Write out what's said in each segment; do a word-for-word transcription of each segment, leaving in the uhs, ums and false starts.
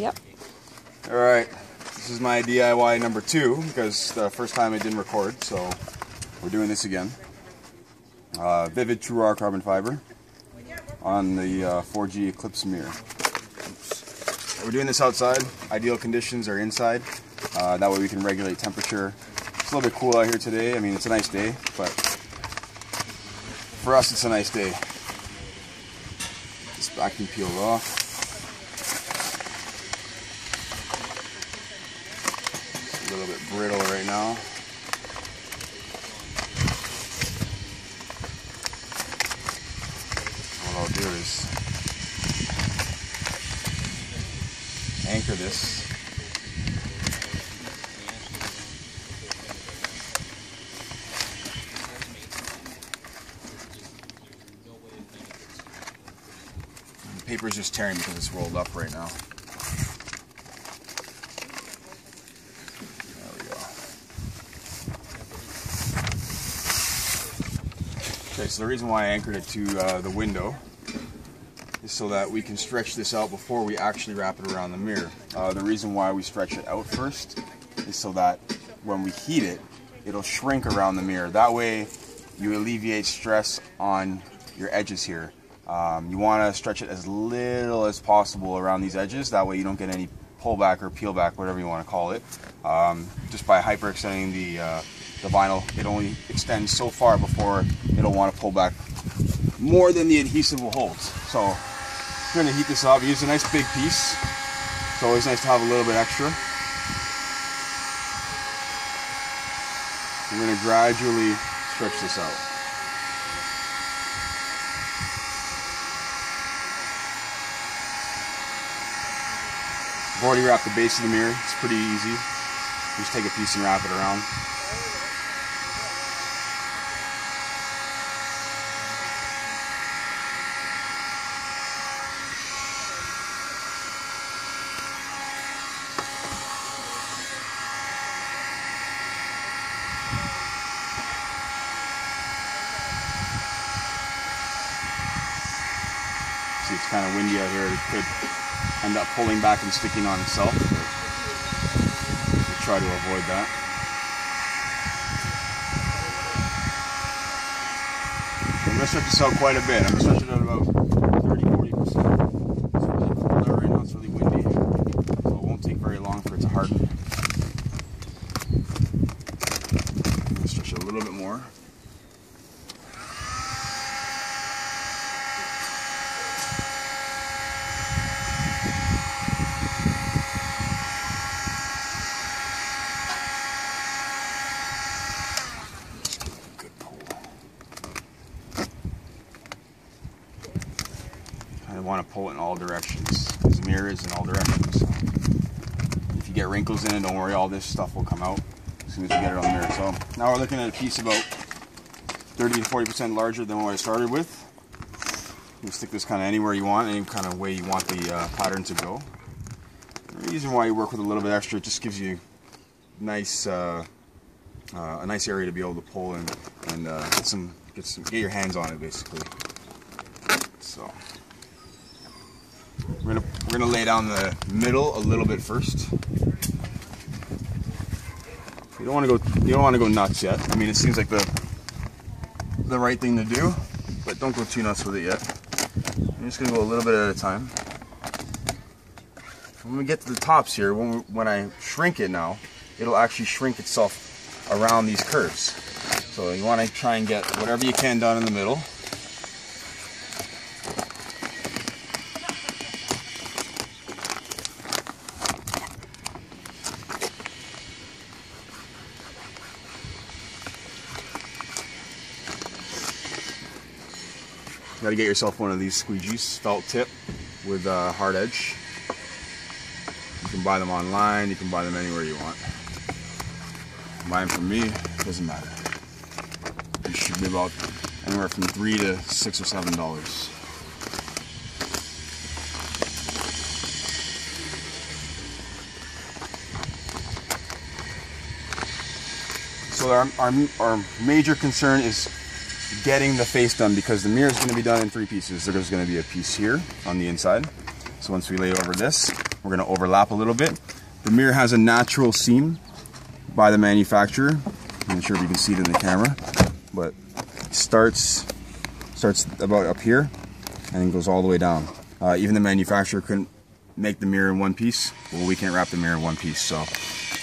Yep. All right. This is my D I Y number two, because the first time I didn't record, so we're doing this again. Uh, VViViD True R carbon fiber on the uh, four G Eclipse mirror. Oops. We're doing this outside. Ideal conditions are inside. Uh, that way we can regulate temperature. It's a little bit cool out here today. I mean, it's a nice day, but for us it's a nice day. This vacuum peeled off. It's a little bit brittle right now. What I'll do is anchor this. The paper's just tearing because it's rolled up right now. There we go. Okay, so the reason why I anchored it to uh, the window is so that we can stretch this out before we actually wrap it around the mirror. Uh, the reason why we stretch it out first is so that when we heat it, it'll shrink around the mirror. That way you alleviate stress on your edges here. Um, you want to stretch it as little as possible around these edges, that way you don't get any pullback or peel back, whatever you want to call it. Um, just by hyperextending the, uh, the vinyl, it only extends so far before it'll want to pull back more than the adhesive will hold. So I'm going to heat this up. Use a nice big piece. It's always nice to have a little bit extra. We're going to gradually stretch this out. I've already wrapped the base of the mirror. It's pretty easy. Just take a piece and wrap it around. See, it's kind of windy out here. It could end up pulling back and sticking on itself, but we'll try to avoid that. I'm going to stretch this out quite a bit. I'm going to stretch it out about thirty to forty percent. It's really cold out right now, it's really windy, so it won't take very long for it to harden. I'm going to stretch it a little bit more. I want to pull it in all directions, because the mirror is in all directions. So if you get wrinkles in it, don't worry, all this stuff will come out as soon as you get it on the mirror. So now we're looking at a piece about thirty to forty percent larger than what I started with. You can stick this kind of anywhere you want, any kind of way you want the uh, pattern to go. The reason why you work with a little bit extra, it just gives you nice, uh, uh, a nice area to be able to pull and, and uh, get some, get some, get your hands on it basically. So. We're gonna, we're gonna lay down the middle a little bit first. You don't want to go. You don't want to go nuts yet. I mean, it seems like the the right thing to do, but don't go too nuts with it yet. I'm just gonna go a little bit at a time. When we get to the tops here, when we, when I shrink it now, it'll actually shrink itself around these curves. So you want to try and get whatever you can down in the middle. You gotta get yourself one of these squeegees, felt tip with a hard edge. You can buy them online, you can buy them anywhere you want. Buy them from me, doesn't matter. They should be about anywhere from three to six or seven dollars. So our, our, our major concern is getting the face done, because the mirror is going to be done in three pieces. There's going to be a piece here on the inside. So once we lay over this, We're going to overlap a little bit. The mirror has a natural seam by the manufacturer. I'm not sure if you can see it in the camera, but it starts starts about up here and then goes all the way down. Uh, even the manufacturer couldn't make the mirror in one piece. Well, we can't wrap the mirror in one piece, so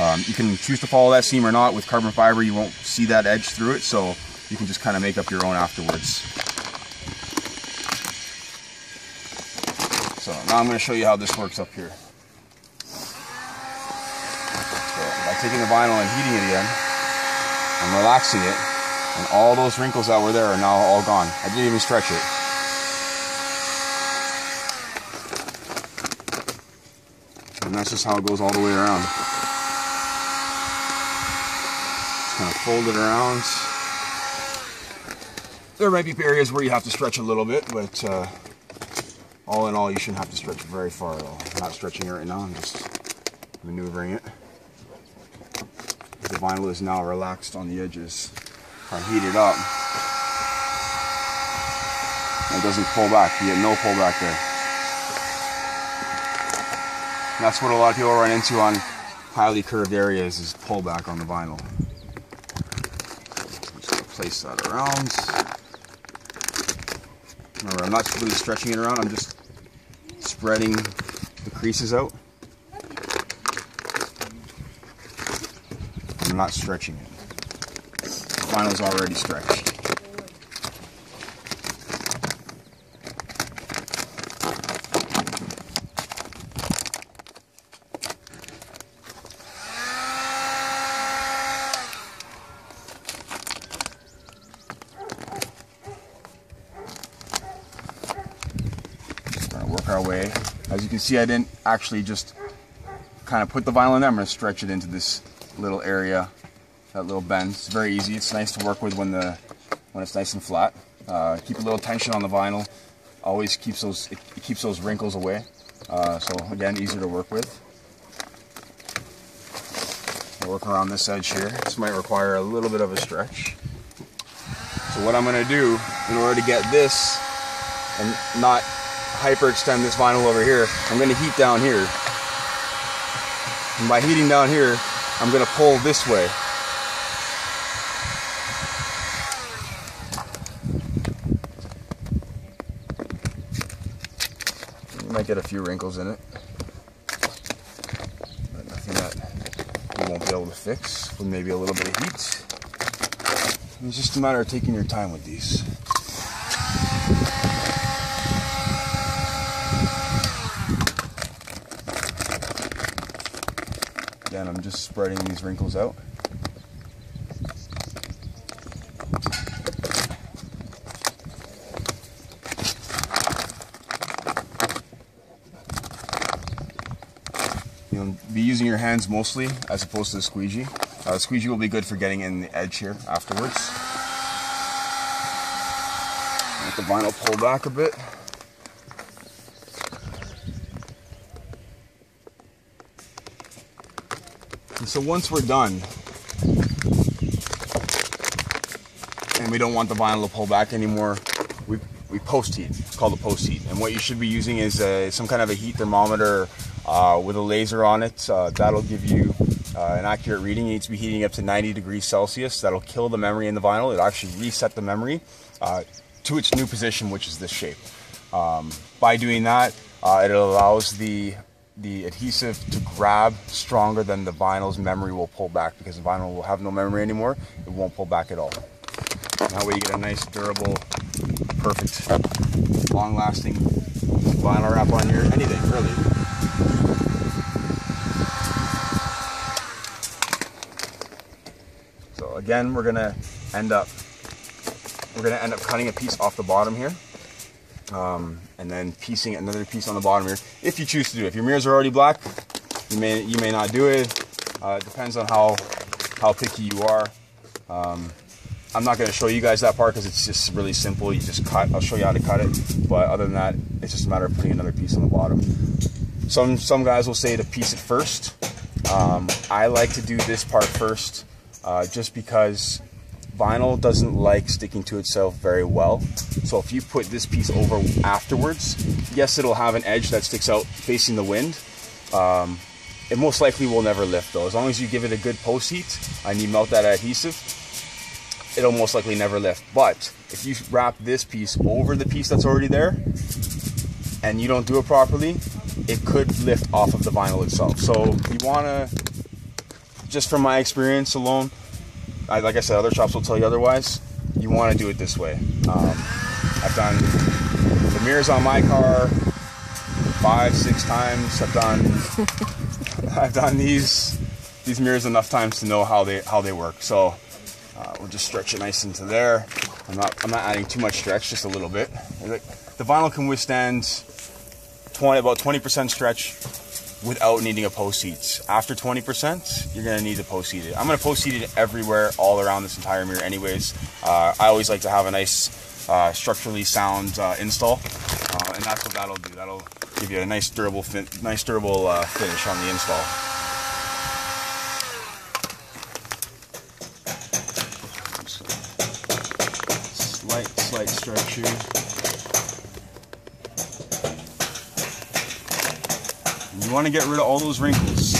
um, you can choose to follow that seam or not. With carbon fiber, you won't see that edge through it, so you can just kind of make up your own afterwards. So now I'm going to show you how this works up here. So by taking the vinyl and heating it again, I'm relaxing it, and all those wrinkles that were there are now all gone. I didn't even stretch it. And that's just how it goes all the way around. Just kind of fold it around. There might be areas where you have to stretch a little bit, but uh, all in all, you shouldn't have to stretch very far at all. I'm not stretching it right now, I'm just maneuvering it. The vinyl is now relaxed on the edges. If I heat it up, it doesn't pull back. You get no pull back there. That's what a lot of people run into on highly curved areas, is pullback on the vinyl. I'm just gonna place that around. Remember, I'm not really stretching it around, I'm just spreading the creases out. I'm not stretching it. The vinyl's already stretched. Our way. As you can see, I didn't actually just kind of put the vinyl in there. I'm going to stretch it into this little area, that little bend. It's very easy. It's nice to work with when the when it's nice and flat. Uh, keep a little tension on the vinyl. Always keeps those it, it keeps those wrinkles away. Uh, so again, easier to work with. I'll work around this edge here. This might require a little bit of a stretch. So what I'm going to do in order to get this and not hyperextend this vinyl over here, I'm going to heat down here. And by heating down here, I'm going to pull this way. You might get a few wrinkles in it, but nothing that you won't be able to fix with maybe a little bit of heat. It's just a matter of taking your time with these. Again, I'm just spreading these wrinkles out. You'll be using your hands mostly as opposed to the squeegee. Uh, the squeegee will be good for getting in the edge here afterwards. Let the vinyl pull back a bit. And so once we're done, and we don't want the vinyl to pull back anymore, we, we post heat. It's called a post heat. And what you should be using is a, some kind of a heat thermometer uh, with a laser on it. Uh, that'll give you uh, an accurate reading. You need to be heating up to ninety degrees Celsius. That'll kill the memory in the vinyl. It'll actually reset the memory uh, to its new position, which is this shape. Um, by doing that, uh, it allows the the adhesive to grab stronger than the vinyl's memory will pull back, because the vinyl will have no memory anymore. It won't pull back at all. And that way you get a nice, durable, perfect, long-lasting vinyl wrap on your anything, really. So again, we're gonna end up we're gonna end up cutting a piece off the bottom here. Um, and then piecing another piece on the bottom here, if you choose to do it. If your mirrors are already black, you may you may not do it. Uh, it depends on how how picky you are. Um, I'm not going to show you guys that part because it's just really simple. You just cut. I'll show you how to cut it. But other than that, it's just a matter of putting another piece on the bottom. Some some guys will say to piece it first. Um, I like to do this part first, uh, just because vinyl doesn't like sticking to itself very well. So if you put this piece over afterwards, yes, it'll have an edge that sticks out facing the wind, Um, it most likely will never lift though. As long as you give it a good post heat and you melt that adhesive, it'll most likely never lift. But if you wrap this piece over the piece that's already there and you don't do it properly, it could lift off of the vinyl itself. So you wanna, just from my experience alone, I, like I said, other shops will tell you otherwise, you wanna do it this way. Um, I've done the mirrors on my car five, six times. I've done, I've done these, these mirrors enough times to know how they, how they work. So uh, we'll just stretch it nice into there. I'm not, I'm not adding too much stretch, just a little bit. The vinyl can withstand twenty, about twenty percent stretch without needing a post heat. After twenty percent, you're gonna need to post heat it. I'm gonna post heat it everywhere, all around this entire mirror anyways. Uh, I always like to have a nice uh, structurally sound uh, install, uh, and that's what that'll do. That'll give you a nice durable, fin nice durable uh, finish on the install. Slight, slight stretch here. You want to get rid of all those wrinkles.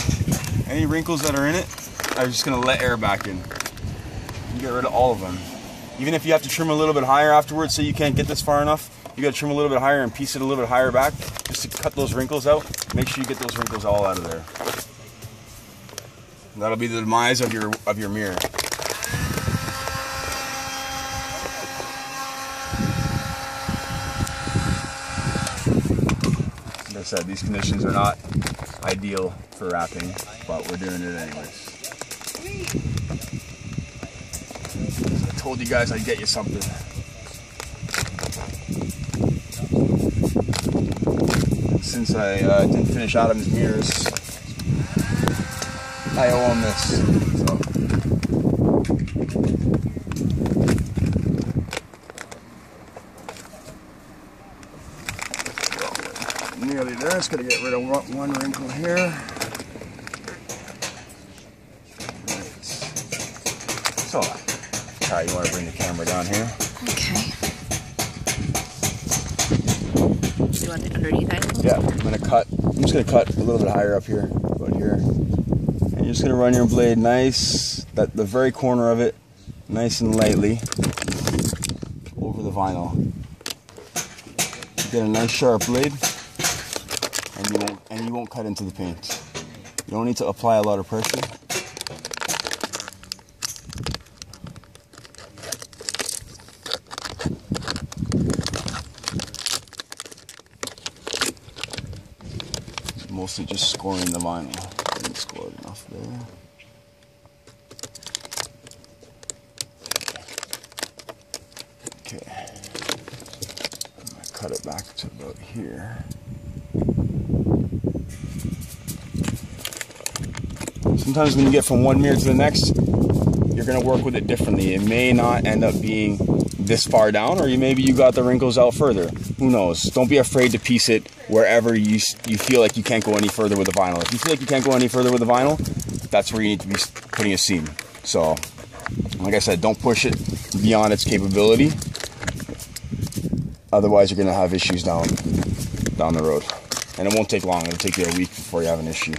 Any wrinkles that are in it, I'm just going to let air back in. You get rid of all of them. Even if you have to trim a little bit higher afterwards, say you can't get this far enough, you got to trim a little bit higher and piece it a little bit higher back just to cut those wrinkles out. Make sure you get those wrinkles all out of there. And that'll be the demise of your, of your mirror. Said, these conditions are not ideal for wrapping, but we're doing it anyways. I told you guys I'd get you something. Since I uh, didn't finish Adam's mirrors, I owe him this. So. Nearly there. It's going to get rid of one wrinkle here. Right. So, Ty, you want to bring the camera down here? Okay. You want it underneath? I yeah, I'm going to cut. I'm just going to cut a little bit higher up here, about here. And you're just going to run your blade nice, that the very corner of it, nice and lightly over the vinyl. Get a nice sharp blade. And you, won't, and you won't cut into the paint. You don't need to apply a lot of pressure. It's mostly just scoring the vinyl. I didn't score it enough there. Okay. I'm gonna cut it back to about here. Sometimes when you get from one mirror to the next, you're going to work with it differently. It may not end up being this far down, or you, maybe you got the wrinkles out further. Who knows? Don't be afraid to piece it wherever you, you feel like you can't go any further with the vinyl. If you feel like you can't go any further with the vinyl, that's where you need to be putting a seam. So, like I said, don't push it beyond its capability. Otherwise, you're going to have issues down, down the road. And it won't take long. It'll take you a week before you have an issue.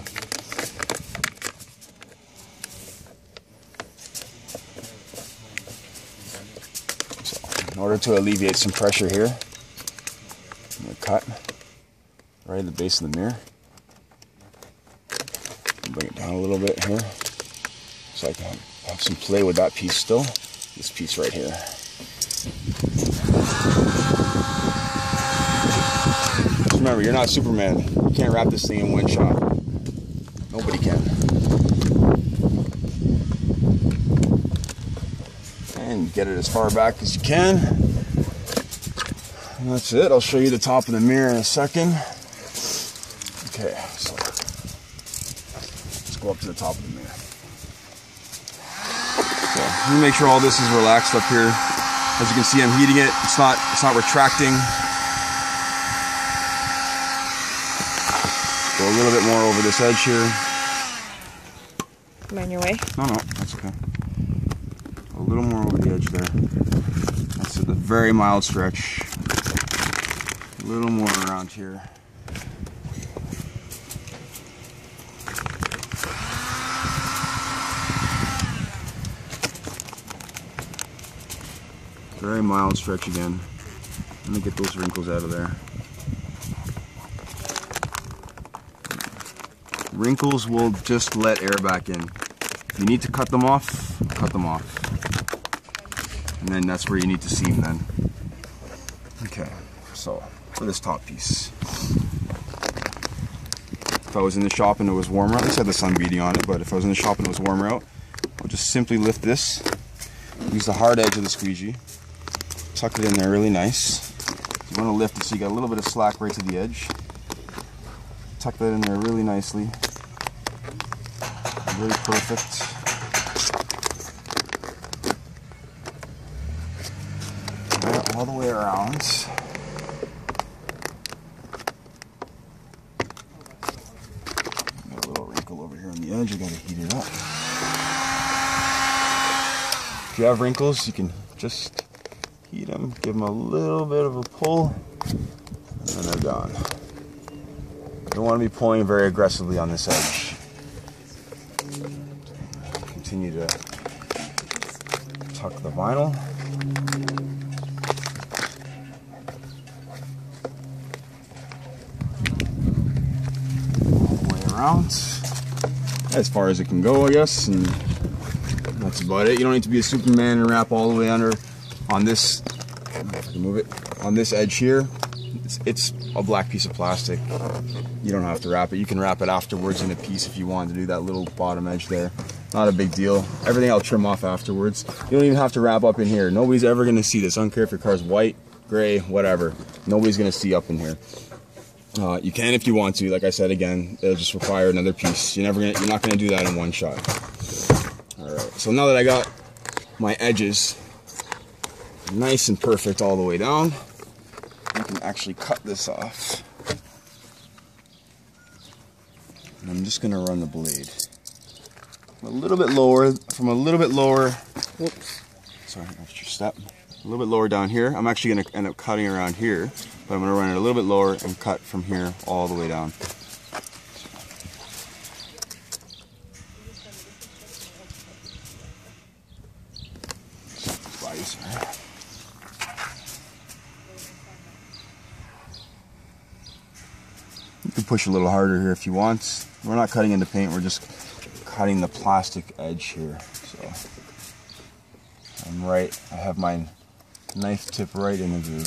In order to alleviate some pressure here, I'm going to cut right at the base of the mirror. Bring it down a little bit here so I can have some play with that piece still. This piece right here. Just remember, you're not Superman. You can't wrap this thing in one shot. Nobody can. And get it as far back as you can. And that's it. I'll show you the top of the mirror in a second. Okay, so let's go up to the top of the mirror. So let me make sure all this is relaxed up here. As you can see, I'm heating it. It's not. It's not retracting. Go a little bit more over this edge here. Am I in your way? No, no, that's okay. A little more over the edge there. That's a very mild stretch. A little more around here. Very mild stretch again. Let me get those wrinkles out of there. Wrinkles will just let air back in. If you need to cut them off, cut them off. And then that's where you need to seam then. Okay, so for this top piece. If I was in the shop and it was warmer out, this had the sun beating on it, but if I was in the shop and it was warmer out, I'll just simply lift this, use the hard edge of the squeegee, tuck it in there really nice. You want to lift it so you got a little bit of slack right to the edge. Tuck that in there really nicely. Really perfect. All the way around. Got a little wrinkle over here on the edge. I gotta heat it up. If you have wrinkles, you can just heat them, give them a little bit of a pull, and then they're gone. You don't want to be pulling very aggressively on this edge. Continue to tuck the vinyl. As far as it can go, I guess, and that's about it. You don't need to be a Superman and wrap all the way under on this. I don't know if I can move it on this edge here. It's, it's a black piece of plastic. You don't have to wrap it. You can wrap it afterwards in a piece if you want to do that little bottom edge there. Not a big deal. Everything I'll trim off afterwards. You don't even have to wrap up in here. Nobody's ever going to see this. I don't care if your car's white, gray, whatever. Nobody's going to see up in here. Uh, you can if you want to. Like I said again, it'll just require another piece. You're never gonna, you're not gonna do that in one shot. All right. So now that I got my edges nice and perfect all the way down, I can actually cut this off. And I'm just gonna run the blade a little bit lower, from a little bit lower. Whoops. Sorry, extra step. A little bit lower down here. I'm actually going to end up cutting around here, but I'm going to run it a little bit lower and cut from here all the way down. You can push a little harder here if you want. We're not cutting into paint, we're just cutting the plastic edge here. So I'm right, I have mine knife tip right in the groove.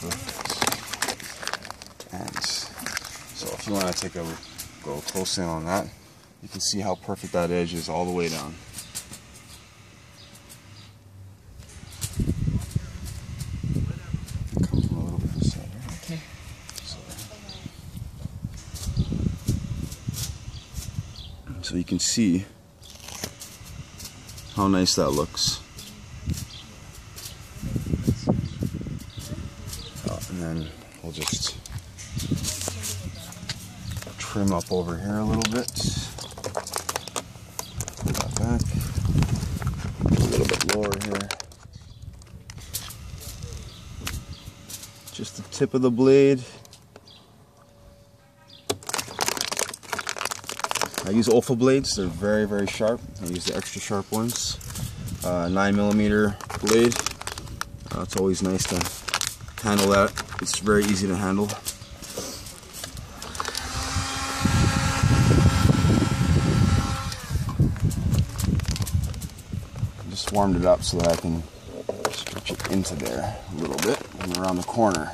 Perfect. And so if you want to take a go close in on that, you can see how perfect that edge is all the way down. So you can see how nice that looks. Oh, and then we'll just trim up over here a little bit. Put that back. A little bit lower here. Just the tip of the blade. I use Olfa blades, they're very, very sharp. I use the extra sharp ones. Uh, nine millimeter blade. Uh, it's always nice to handle that. It's very easy to handle. I just warmed it up so that I can stretch it into there a little bit and around the corner.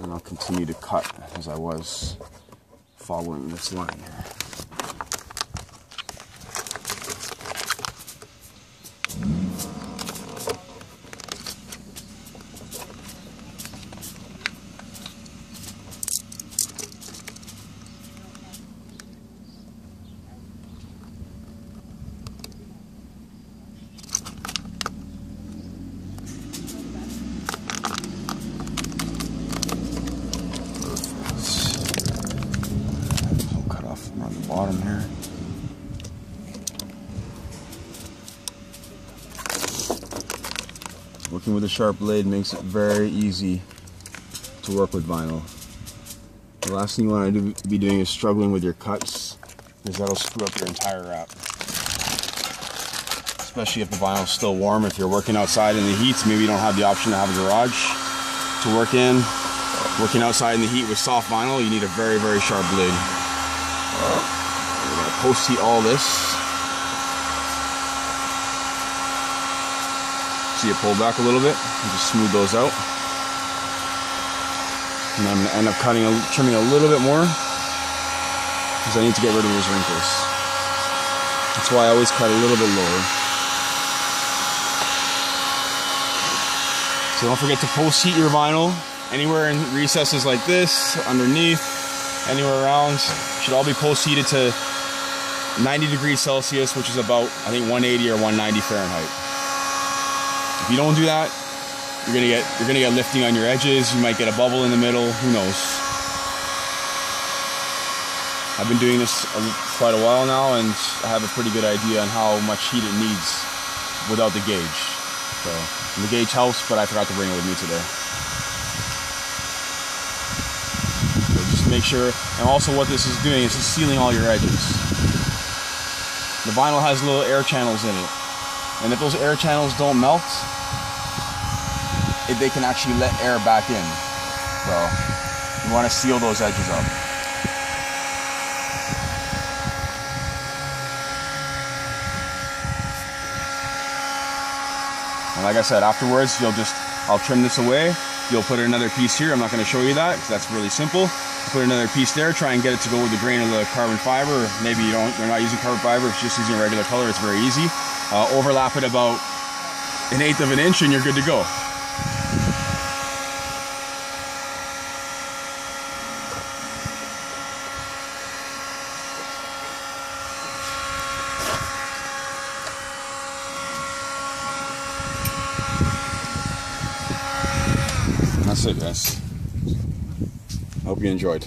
And I'll continue to cut as I was following this line here. Bottom here. Working with a sharp blade makes it very easy to work with vinyl. The last thing you want to do, be doing is struggling with your cuts, because that'll screw up your entire wrap. Especially if the vinyl's still warm. If you're working outside in the heat, so maybe you don't have the option to have a garage to work in. Working outside in the heat with soft vinyl, you need a very, very sharp blade. We're gonna post heat all this. See it pull back a little bit, and just smooth those out. And I'm gonna end up cutting, trimming a little bit more, because I need to get rid of those wrinkles. That's why I always cut a little bit lower. So don't forget to post heat your vinyl. Anywhere in recesses like this, underneath, anywhere around, should all be post heated to ninety degrees Celsius, which is about, I think, one eighty or one ninety Fahrenheit. If you don't do that, you're gonna get you're gonna get lifting on your edges. You might get a bubble in the middle. Who knows? I've been doing this quite a while now, and I have a pretty good idea on how much heat it needs without the gauge. So the gauge helps, but I forgot to bring it with me today. Make sure, and also what this is doing is it's sealing all your edges. The vinyl has little air channels in it, and if those air channels don't melt, it, they can actually let air back in. So you want to seal those edges up. And like I said, afterwards you'll just, I'll trim this away. You'll put another piece here. I'm not going to show you that because that's really simple. Put another piece there, try and get it to go with the grain of the carbon fiber. Maybe you don't, you're not using carbon fiber, it's just using regular color, it's very easy. Uh, overlap it about an eighth of an inch and you're good to go. And that's it, guys. Hope you enjoyed.